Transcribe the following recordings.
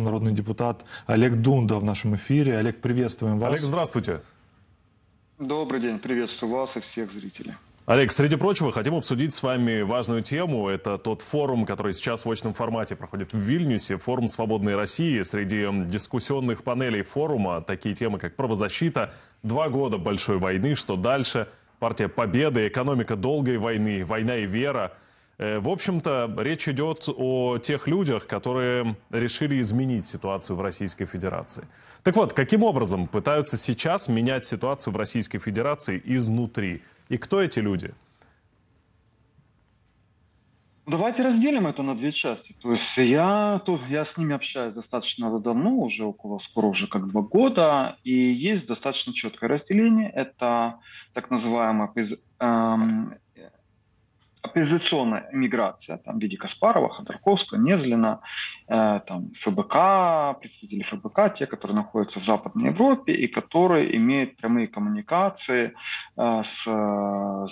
Народный депутат Олег Дунда в нашем эфире. Олег, приветствуем вас. Олег, здравствуйте. Добрый день, приветствую вас и всех зрителей. Олег, среди прочего, хотим обсудить с вами важную тему. Это тот форум, который сейчас в очном формате проходит в Вильнюсе. Форум свободной России. Среди дискуссионных панелей форума такие темы, как правозащита, 2 года большой войны, что дальше, партия победы, экономика долгой войны, война и вера. В общем-то, речь идет о тех людях, которые решили изменить ситуацию в Российской Федерации. Так вот, каким образом пытаются сейчас менять ситуацию в Российской Федерации изнутри? И кто эти люди? Давайте разделим это на две части. То есть я с ними общаюсь достаточно давно, уже скоро уже 2 года. И есть достаточно четкое разделение. Это так называемая оппозиционная миграция в виде Каспарова, Ходорковского, Незлина, ФБК, представители ФБК, те, которые находятся в Западной Европе и которые имеют прямые коммуникации с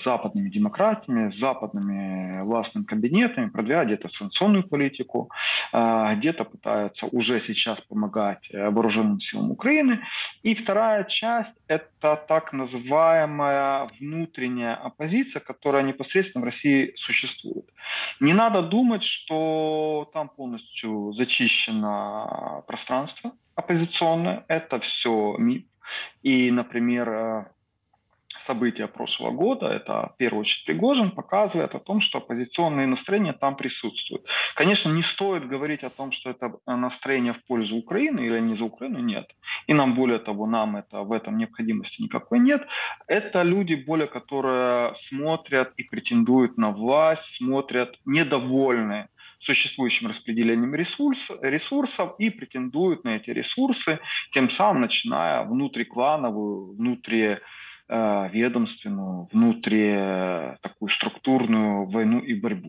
западными демократиями, с западными властными кабинетами, продвигая где-то санкционную политику, где-то пытаются уже сейчас помогать вооруженным силам Украины. И вторая часть – это так называемая внутренняя оппозиция, которая непосредственно в России существует. Не надо думать, что там полностью зачищено пространство оппозиционное. Это все миф. И, например, события прошлого года, это в первую очередь Пригожин, показывает о том, что оппозиционные настроения там присутствуют. Конечно, не стоит говорить о том, что это настроение в пользу Украины или не за Украину, нет. И нам, более того, в этом необходимости никакой нет. Это люди, которые смотрят и претендуют на власть, смотрят недовольны существующим распределением ресурсов и претендуют на эти ресурсы, тем самым начиная внутриклановую, внутриведомственную, такую структурную войну и борьбу.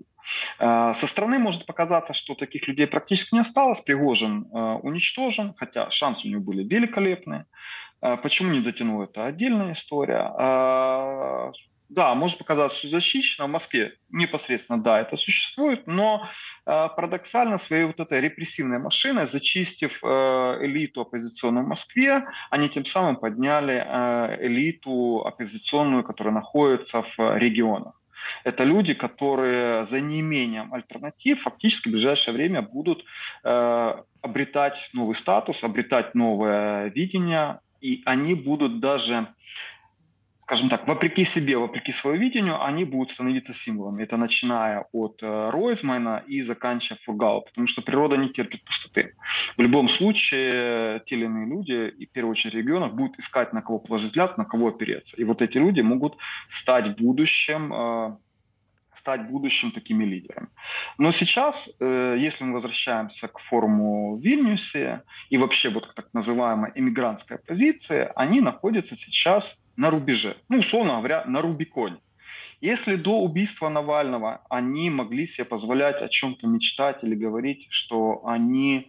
Со стороны может показаться, что таких людей практически не осталось. Пригожин уничтожен, хотя шансы у него были великолепные. Почему не дотянул, это отдельная история. Да, может показаться, что защищено. В Москве непосредственно, да, это существует, но парадоксально своей вот этой репрессивной машиной, зачистив элиту оппозиционную в Москве, они тем самым подняли элиту оппозиционную, которая находится в регионах. Это люди, которые за неимением альтернатив фактически в ближайшее время будут обретать новый статус, обретать новое видение, и они будут даже... скажем так, вопреки себе, вопреки своему видению, они будут становиться символами. Это начиная от Ройзмана и заканчивая Фургалом, потому что природа не терпит пустоты. В любом случае, те или иные люди, и в первую очередь в регионах, будут искать, на кого положить взгляд, на кого опереться. И вот эти люди могут стать в будущем такими лидерами. Но сейчас, если мы возвращаемся к форуму в Вильнюсе и вообще вот к так называемой иммигрантской оппозиции, они находятся сейчас на рубеже, ну, условно говоря, на Рубиконе. Если до убийства Навального они могли себе позволять о чем-то мечтать или говорить, что они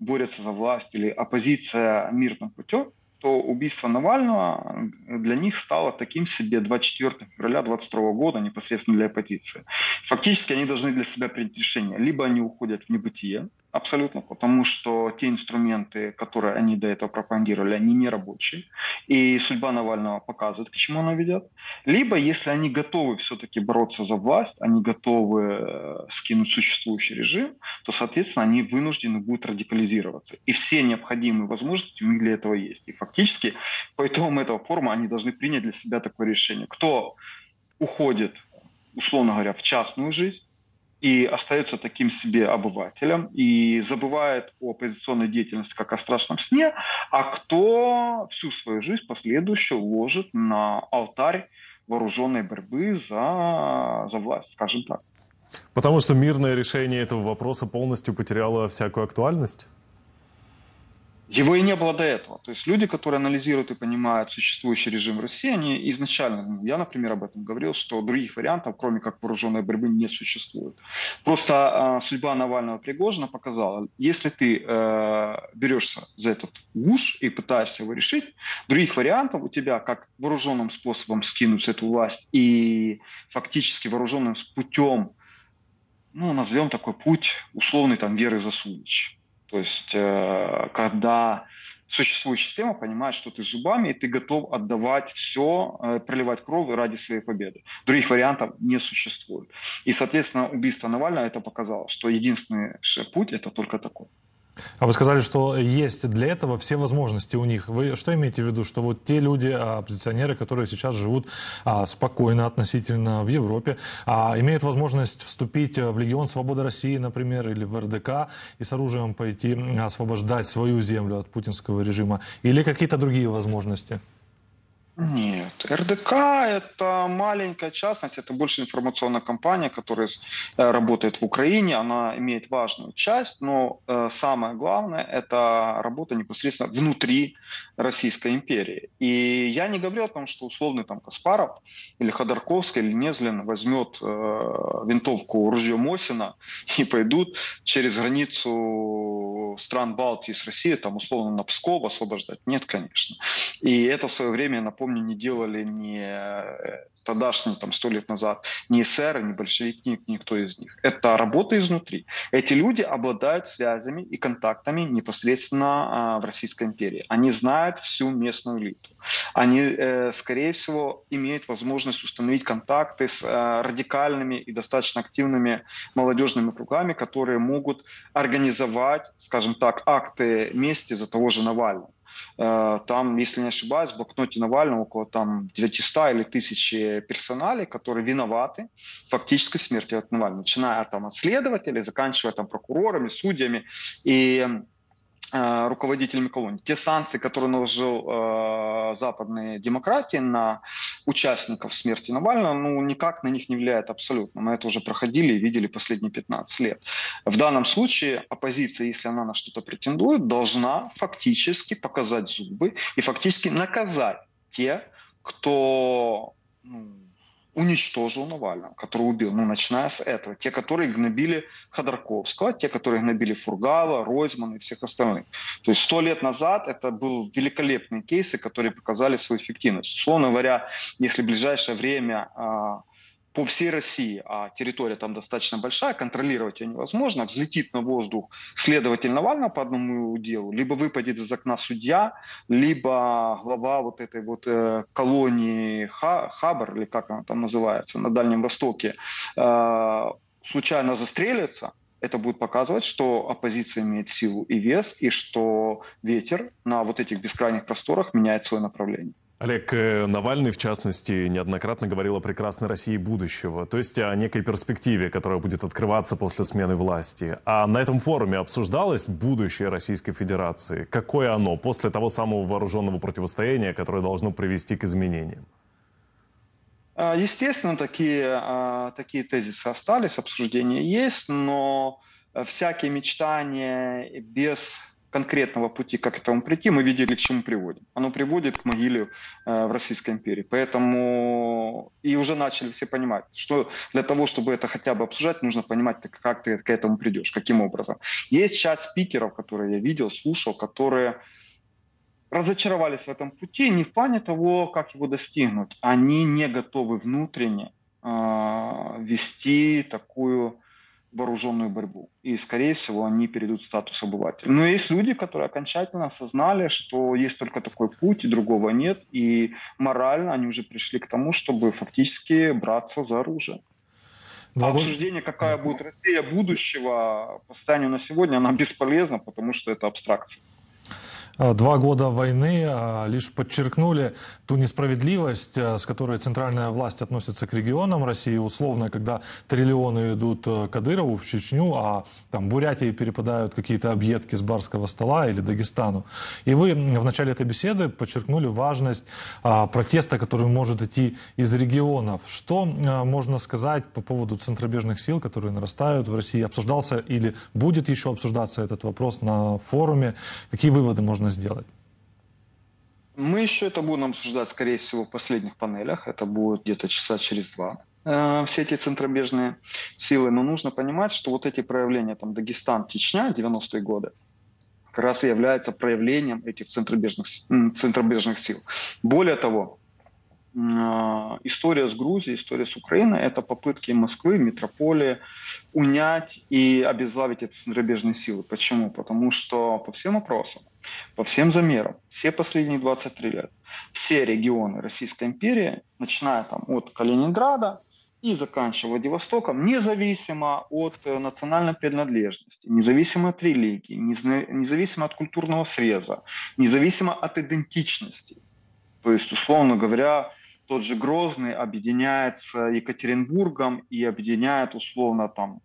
борются за власть или оппозиция мирным путем, то убийство Навального для них стало таким себе 24 февраля 2022 года непосредственно для оппозиции. Фактически они должны для себя принять решение. Либо они уходят в небытие абсолютно, потому что те инструменты, которые они до этого пропагандировали, они не рабочие. И судьба Навального показывает, к чему она ведет. Либо, если они готовы все-таки бороться за власть, они готовы скинуть существующий режим, то, соответственно, они вынуждены будут радикализироваться. И все необходимые возможности у них для этого есть. И фактически по итогам этого форума они должны принять для себя такое решение. Кто уходит, условно говоря, в частную жизнь, и остается таким себе обывателем, и забывает о оппозиционной деятельности как о страшном сне, а кто всю свою жизнь последующую ложит на алтарь вооруженной борьбы за власть, скажем так. Потому что мирное решение этого вопроса полностью потеряло всякую актуальность? Его и не было до этого. То есть люди, которые анализируют и понимают существующий режим в России, они изначально, я, например, об этом говорил, что других вариантов, кроме как вооруженной борьбы, не существует. Просто судьба Навального, Пригожина показала, если ты берешься за этот гуш и пытаешься его решить, других вариантов у тебя, как вооруженным способом скинуть эту власть и фактически вооруженным путем, ну, назовем такой путь условный, там, Веры Засулич. То есть, когда существующая система понимает, что ты зубами, и ты готов отдавать все, проливать кровь ради своей победы. Других вариантов не существует. И, соответственно, убийство Навального это показало, что единственный путь – это только такой. А вы сказали, что есть для этого все возможности у них. Вы что имеете в виду? Что вот те люди, оппозиционеры, которые сейчас живут спокойно относительно в Европе, имеют возможность вступить в Легион Свободы России, например, или в РДК и с оружием пойти освобождать свою землю от путинского режима? Или какие-то другие возможности? Нет, РДК это маленькая частность, это больше информационная компания, которая работает в Украине, она имеет важную часть, но самое главное это работа непосредственно внутри Российской империи. И я не говорю о том, что условный там Каспаров или Ходорковский или Незлин возьмет винтовку, ружье Мосина и пойдут через границу стран Балтии с Россией, там условно на Псков освобождать. Нет, конечно. И это в свое время помню, не делали ни тогдашние, там, 100 лет назад, ни эсеры, ни большевики, никто из них. Это работа изнутри. Эти люди обладают связями и контактами непосредственно в Российской империи. Они знают всю местную элиту. Они, скорее всего, имеют возможность установить контакты с радикальными и достаточно активными молодежными кругами, которые могут организовать, скажем так, акты мести за того же Навального. Там, если не ошибаюсь, в блокноте Навального около там, 900 или 1000 персоналей, которые виноваты в фактической смерти от Навального, начиная там, от следователей, заканчивая там, прокурорами, судьями и руководителями колонии. Те санкции, которые наложил западные демократии на участников смерти Навального, ну, никак на них не влияет абсолютно. Мы это уже проходили и видели последние 15 лет. В данном случае оппозиция, если она на что-то претендует, должна фактически показать зубы и фактически наказать те, кто... уничтожил Навального, который убил, ну, начиная с этого. Те, которые гнобили Ходорковского, те, которые гнобили Фургала, Ройзмана и всех остальных. То есть 100 лет назад это были великолепные кейсы, которые показали свою эффективность. Условно говоря, если в ближайшее время по всей России, а территория там достаточно большая, контролировать ее невозможно, взлетит на воздух следователь Навального по одному делу, либо выпадет из окна судья, либо глава вот этой вот колонии Хабар, или как она там называется, на Дальнем Востоке, случайно застрелится. Это будет показывать, что оппозиция имеет силу и вес, и что ветер на вот этих бескрайних просторах меняет свое направление. Олег, Навальный, в частности, неоднократно говорил о прекрасной России будущего, то есть о некой перспективе, которая будет открываться после смены власти. А на этом форуме обсуждалось будущее Российской Федерации? Какое оно после того самого вооруженного противостояния, которое должно привести к изменениям? Естественно, такие тезисы остались, обсуждения есть, но всякие мечтания без конкретного пути, как к этому прийти, мы видели, к чему приводит. Оно приводит к могиле в Российской империи. Поэтому и уже начали все понимать, что для того, чтобы это хотя бы обсуждать, нужно понимать, как ты к этому придешь, каким образом. Есть часть спикеров, которые я видел, слушал, которые разочаровались в этом пути не в плане того, как его достигнуть. Они не готовы внутренне вести такую вооруженную борьбу. И, скорее всего, они перейдут в статус обывателя. Но есть люди, которые окончательно осознали, что есть только такой путь, и другого нет. И морально они уже пришли к тому, чтобы фактически браться за оружие. Да, обсуждение, какая будет Россия будущего, по состоянию на сегодня, она бесполезна, потому что это абстракция. 2 года войны лишь подчеркнули ту несправедливость, с которой центральная власть относится к регионам России. Условно, когда триллионы идут Кадырову в Чечню, а там Бурятии перепадают какие-то объедки с барского стола или Дагестану. И вы в начале этой беседы подчеркнули важность протеста, который может идти из регионов. Что можно сказать по поводу центробежных сил, которые нарастают в России? Обсуждался или будет еще обсуждаться этот вопрос на форуме? Какие выводы можно сделать? Мы еще это будем обсуждать, скорее всего, в последних панелях. Это будет где-то часа через 2. Все эти центробежные силы. Но нужно понимать, что вот эти проявления, там, Дагестан, Чечня, 90-е годы, как раз и являются проявлением этих центробежных сил. Более того, история с Грузией, история с Украиной – это попытки Москвы, метрополии унять и обезглавить эти центробежные силы. Почему? Потому что по всем опросам, по всем замерам, все последние 23 лет, все регионы Российской империи, начиная там от Калининграда и заканчивая Владивостоком, независимо от национальной принадлежности, независимо от религии, независимо от культурного среза, независимо от идентичности. То есть, условно говоря, тот же Грозный объединяет с Екатеринбургом и объединяет, условно, там,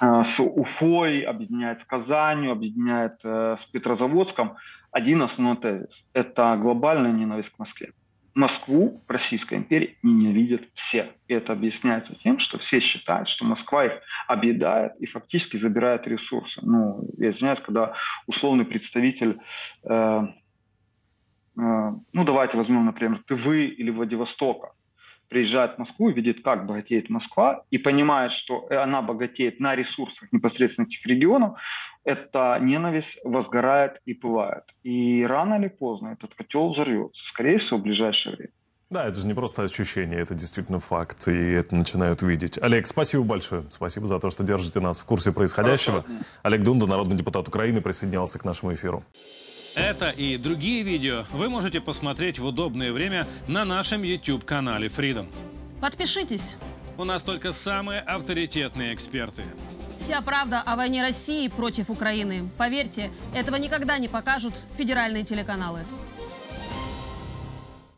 с Уфой, объединяет с Казанью, объединяет с Петрозаводском. Один основной тезис – это глобальная ненависть к Москве. Москву в Российской империи ненавидят все. И это объясняется тем, что все считают, что Москва их объедает и фактически забирает ресурсы. Ну, я извиняюсь, когда условный представитель... Ну, давайте возьмем, например, Тывы или Владивостока. Приезжает в Москву и видит, как богатеет Москва, и понимает, что она богатеет на ресурсах непосредственно этих регионов. Эта ненависть возгорает и пылает. И рано или поздно этот котел взорвется, скорее всего, в ближайшее время. Да, это же не просто ощущение, это действительно факт, и это начинают видеть. Олег, спасибо большое. Спасибо за то, что держите нас в курсе происходящего. Спасибо. Олег Дунда, народный депутат Украины, присоединялся к нашему эфиру. Это и другие видео вы можете посмотреть в удобное время на нашем YouTube-канале Freedom. Подпишитесь. У нас только самые авторитетные эксперты. Вся правда о войне России против Украины. Поверьте, этого никогда не покажут федеральные телеканалы.